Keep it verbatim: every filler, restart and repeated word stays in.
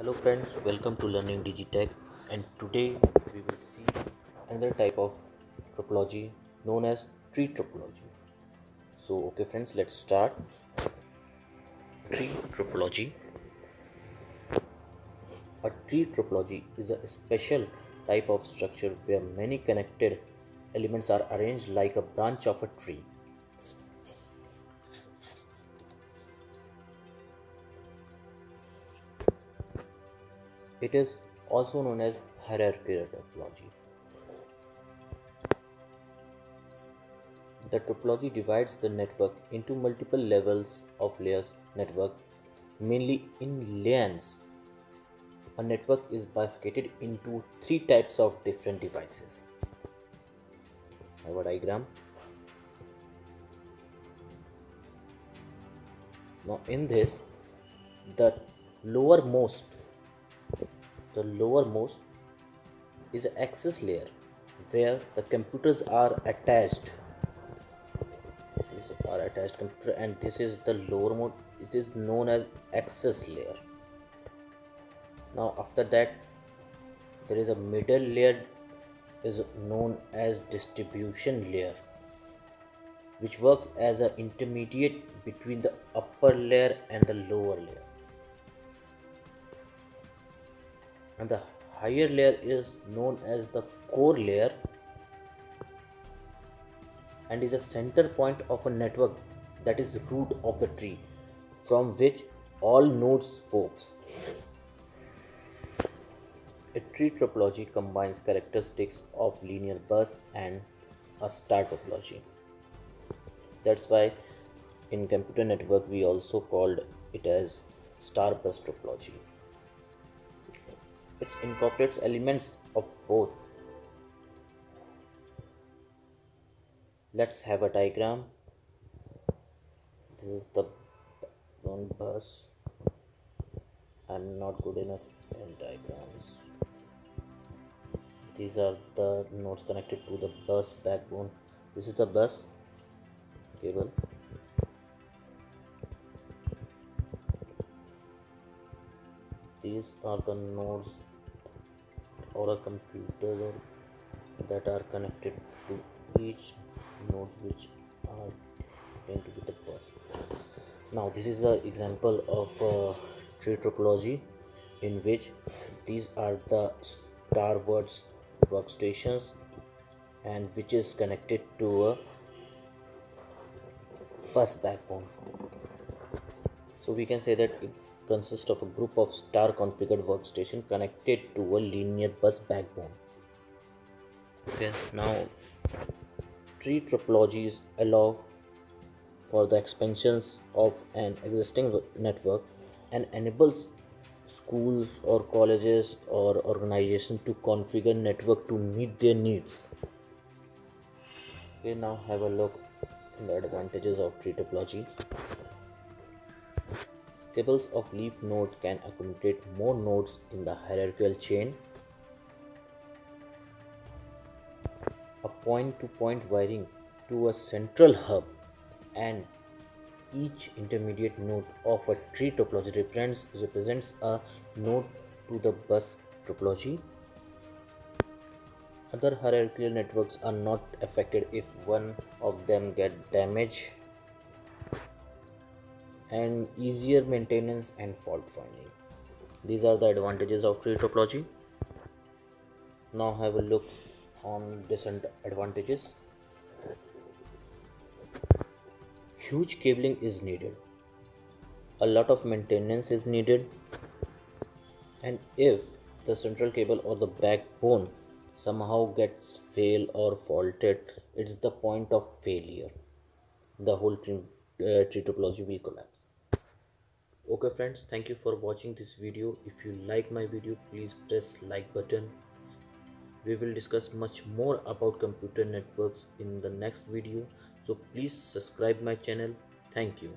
Hello friends, welcome to Learning DigiTech, and today we will see another type of topology known as tree topology. So okay friends, let's start. Tree topology. A tree topology is a special type of structure where many connected elements are arranged like a branch of a tree. It is also known as hierarchical topology. The topology divides the network into multiple levels of layers network, mainly in LANs. A network is bifurcated into three types of different devices. Our diagram. Now in this, the lowermost The lowermost is the access layer where the computers are attached. These are attached computer, and this is the lowermost. It is known as access layer. Now after that, there is a middle layer, is known as distribution layer, which works as an intermediate between the upper layer and the lower layer. And the higher layer is known as the core layer and is a center point of a network, that is root of the tree, from which all nodes forks. A tree topology combines characteristics of linear bus and a star topology. That's why in computer network we also called it as star bus topology. It incorporates elements of both. Let's have a diagram. This is the one bus. I'm not good enough in diagrams. These are the nodes connected to the bus backbone. This is the bus cable. These are the nodes or a computer that are connected to each node, which are going to be the bus. Now this is an example of uh, tree topology in which these are the starboard workstations, and which is connected to a bus backbone. So we can say that it consists of a group of star configured workstation connected to a linear bus backbone. Okay, now tree topologies allow for the expansions of an existing network and enables schools or colleges or organizations to configure network to meet their needs. Okay, now have a look at the advantages of tree topology. Tables of leaf node can accommodate more nodes in the hierarchical chain. A point-to-point wiring to a central hub and each intermediate node of a tree topology represents, represents a node to the bus topology. Other hierarchical networks are not affected if one of them gets damaged, and easier maintenance and fault finding. These are the advantages of tree topology. Now have a look on disadvantages. Huge cabling is needed. A lot of maintenance is needed. And if the central cable or the backbone somehow gets fail or faulted, it's the point of failure. The whole tree, uh, tree topology will collapse. Okay friends, thank you for watching this video. If you like my video, please press like button. We will discuss much more about computer networks in the next video. So please subscribe my channel. Thank you.